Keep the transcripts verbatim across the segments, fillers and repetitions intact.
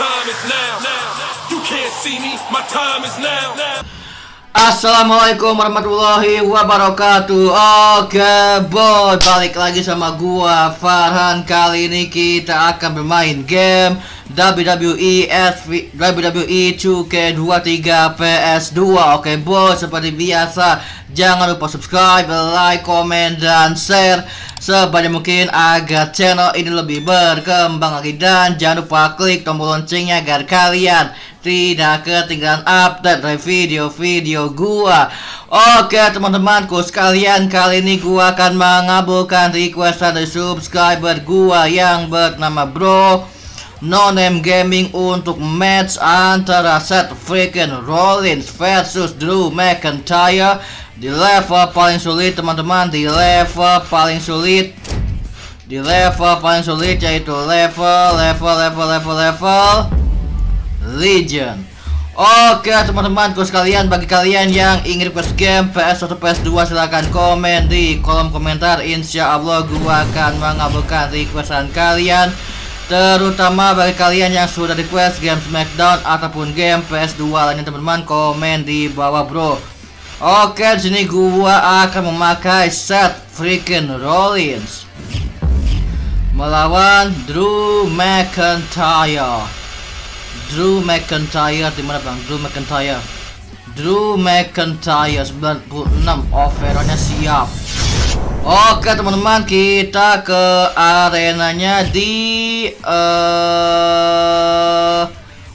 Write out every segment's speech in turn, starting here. time is now. You can't see me, my time is now. Assalamualaikum warahmatullahi wabarakatuh. Oke boy, balik lagi sama gua Farhan. Kali ini kita akan bermain game W W E two K twenty-three P S two. Oke boy, seperti biasa jangan lupa subscribe, like, komen, dan share sebanyak mungkin agar channel ini lebih berkembang lagi. Dan jangan lupa klik tombol loncengnya agar kalian tidak ketinggalan update dari video-video gua. Oke teman-temanku sekalian, kali ini gua akan mengabulkan requestan dari subscriber gua yang bernama Bro No Name Gaming untuk match antara Seth freaking Rollins versus Drew McIntyre di level paling sulit teman-teman, di level paling sulit, di level paling sulit yaitu level level level level level Legion. Oke teman-temanku sekalian, bagi kalian yang ingin request game P S one P S two silahkan komen di kolom komentar. Insya Allah gua akan mengabulkan requestan kalian, terutama bagi kalian yang sudah request game Smackdown ataupun game P S two lainnya teman-teman, komen di bawah bro. Oke di sini gua akan memakai Seth freaking Rollins melawan Drew McIntyre. Drew McIntyre dimana bang? Drew McIntyre Drew McIntyre sembilan puluh enam overallnya, siap. Oke teman-teman, kita ke arenanya di uh,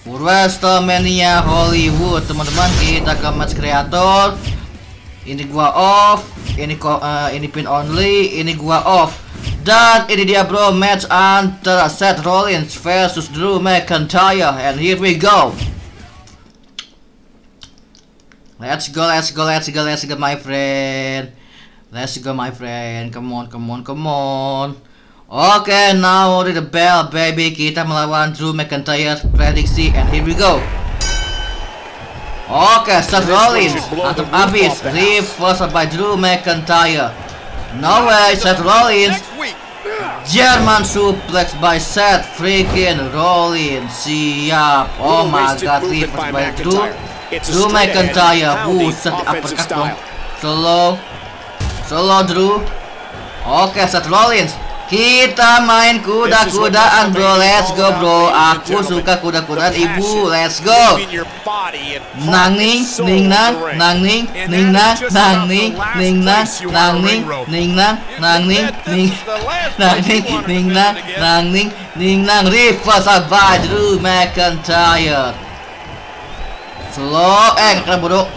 Wrestlemania Hollywood teman-teman. Kita ke match kreator. Ini gua off, ini uh, ini pin only, ini gua off. Dan ini dia bro, match antara Seth Rollins versus Drew McIntyre. And here we go. Let's go, let's go, let's go, let's go my friend. Let's go my friend, come on, come on, come on. Oke, okay, now the bell baby. Kita melawan Drew McIntyre, prediksi, and here we go. Oke, okay, Seth Rollins atau abis, reversal by Drew McIntyre. No way, Seth Rollins. German suplex by Seth freaking Rollins. Siap. Oh my god, reverse by Drew Drew McIntyre. Buset, uppercut dong. Slow Slow Drew. Oke, Seth Rollins, kita main kuda-kudaan bro. Let's go bro, aku suka kuda-kudaan ibu. Let's go. Nangning ningnang nangning ningnang nangning ningnang nangning ningnang nangning nangning ningnang nangning ningnang. Reversal by Drew McIntyre. Slow eh kena buruk.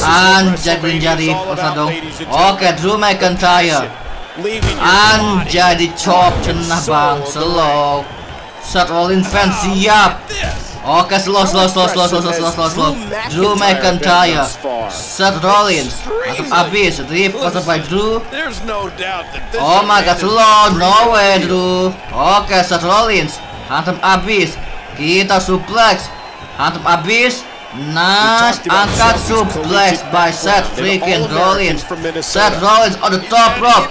Anjay green jari. Oke Drew McIntyre anjay dicop cenah bang. Slow Seth Rollins fans, siap. Oke, slow, slow, slow, slow, slow, slow, slow, slow. Drew McIntyre, Seth Rollins, atau abis, reversal by Drew. Oh my god, slow, no way Drew. Oke, Seth Rollins, hantam abis. Kita suplex, hantam abis. Nice, angkat suplex by Seth freaking Rollins. Seth Rollins on the top rope.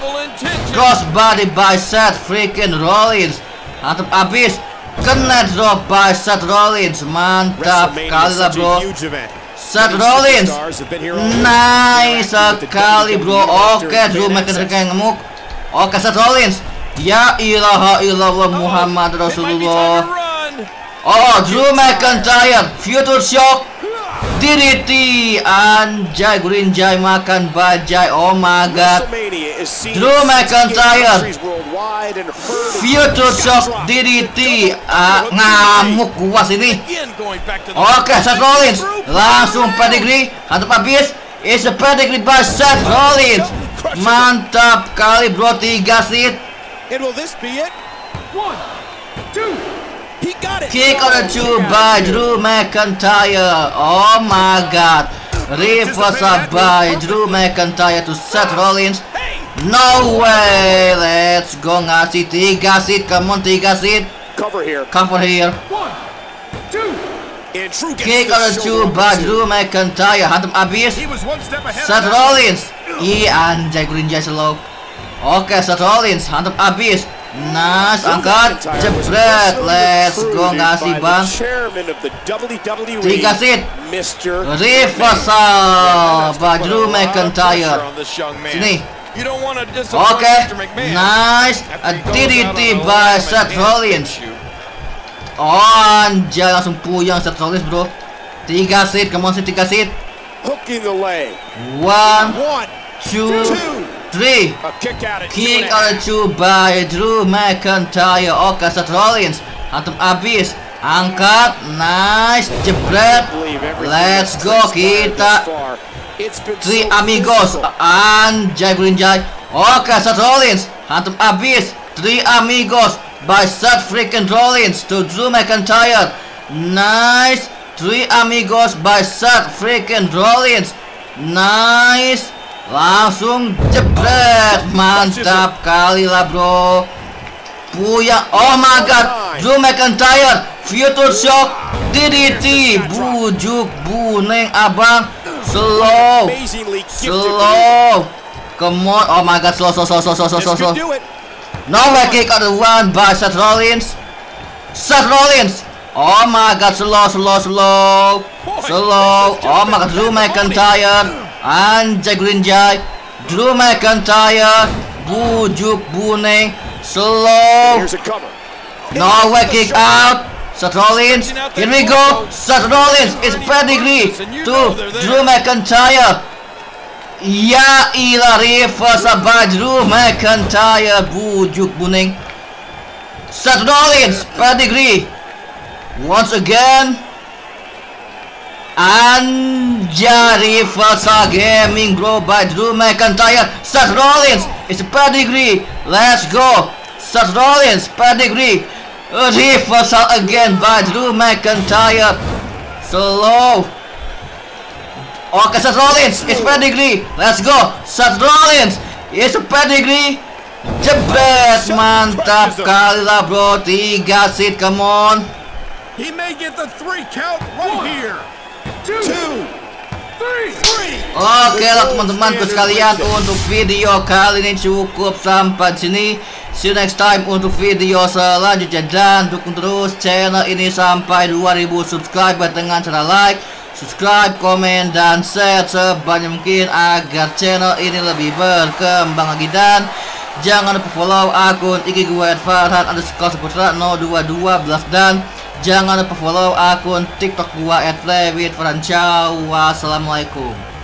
Crossbody by Seth freaking Rollins. Hantam abis. Kena drop by Seth Rollins. Mantap kali lah bro, Seth Rollins. Nice sekali bro. Oke Drew McIntyre yang ngemuk. Oke Seth Rollins. Ya ilaha illallah Muhammad Rasulullah. Oh Drew McIntyre future shock D D T. Anjay gurinjay makan bajai. Oh my god, Drew McIntyre future shock D D T. uh, Ngamuk gua sini. Oke okay, Seth Rollins langsung pedigree. Hantam habis. It's a pedigree by Seth Rollins. Mantap kali bro. Tiga sit. Kick on the two by Drew McIntyre. Oh my god, reversal by Drew McIntyre to Seth Rollins. No way, let's go ngasih tiga seat, come on tiga seat. Cover here, cover here. One, two. Kick on the two by Drew McIntyre, hantam abis. Seth Rollins, i anjay green jay slow. Oke, Seth Rollins, hantam abis. Nas angkat, jebret, let's go, ngasih bang. Dikasih reversal Drew McIntyre. Sini. Oke, nice D D T by Seth Rollins. Oh, anjay, langsung puyang Seth Rollins bro. Tiga seat, come on seat, tiga seat. One, two, three. Kick out two by Drew McIntyre. Oke, Seth Rollins hantam abis. Angkat, nice, jebret. Let's go, kita Three Amigos, anjay belinjay. Oke, Seth Rollins hantam abis. Three Amigos by Seth freaking Rollins to Drew McIntyre. Nice, Three Amigos by Seth freaking Rollins. Nice, langsung jebret. Mantap kali lah bro. Puyang, oh my god, Drew McIntyre Future Shock D D T. Bujuk buneng abang. Slow, slow, come on, oh my god, slow, slow, slow, slow, slow, slow, slow. Nowhere kick out the one by Seth Rollins. Seth Rollins, oh my god, slow, slow, slow, slow, oh my god, Drew McIntyre, anjay grinjay, Drew McIntyre, bujuk buneng, slow, nowhere kick out. Seth Rollins, here we go. Seth Rollins is pedigree to Drew McIntyre. Ya ilah, reversal by Drew McIntyre. Bujuk buning. Seth Rollins pedigree once again. Anja, reversal gaming bro by Drew McIntyre. Seth Rollins is pedigree. Let's go. Seth Rollins pedigree. Reversal again by Drew McIntyre. Slow. Okay, Seth Rollins, it's pedigree. Let's go. Seth Rollins, it's a pedigree. Jebret, mantap kali lah bro. Tiga seat, come on. He may get the three count right here. Two, three, three. Oke lah teman-temanku sekalian, untuk video kali ini cukup sampai sini. See you next time untuk video selanjutnya, dan dukung terus channel ini sampai dua ribu subscriber dengan cara like, subscribe, komen, dan share sebanyak mungkin agar channel ini lebih berkembang lagi. Dan jangan lupa follow akun I G gue Farhan underscore saputra nol dua satu dua, dan jangan lupa follow akun TikTok gue at Playwith Farhan. Ciao, wassalamualaikum.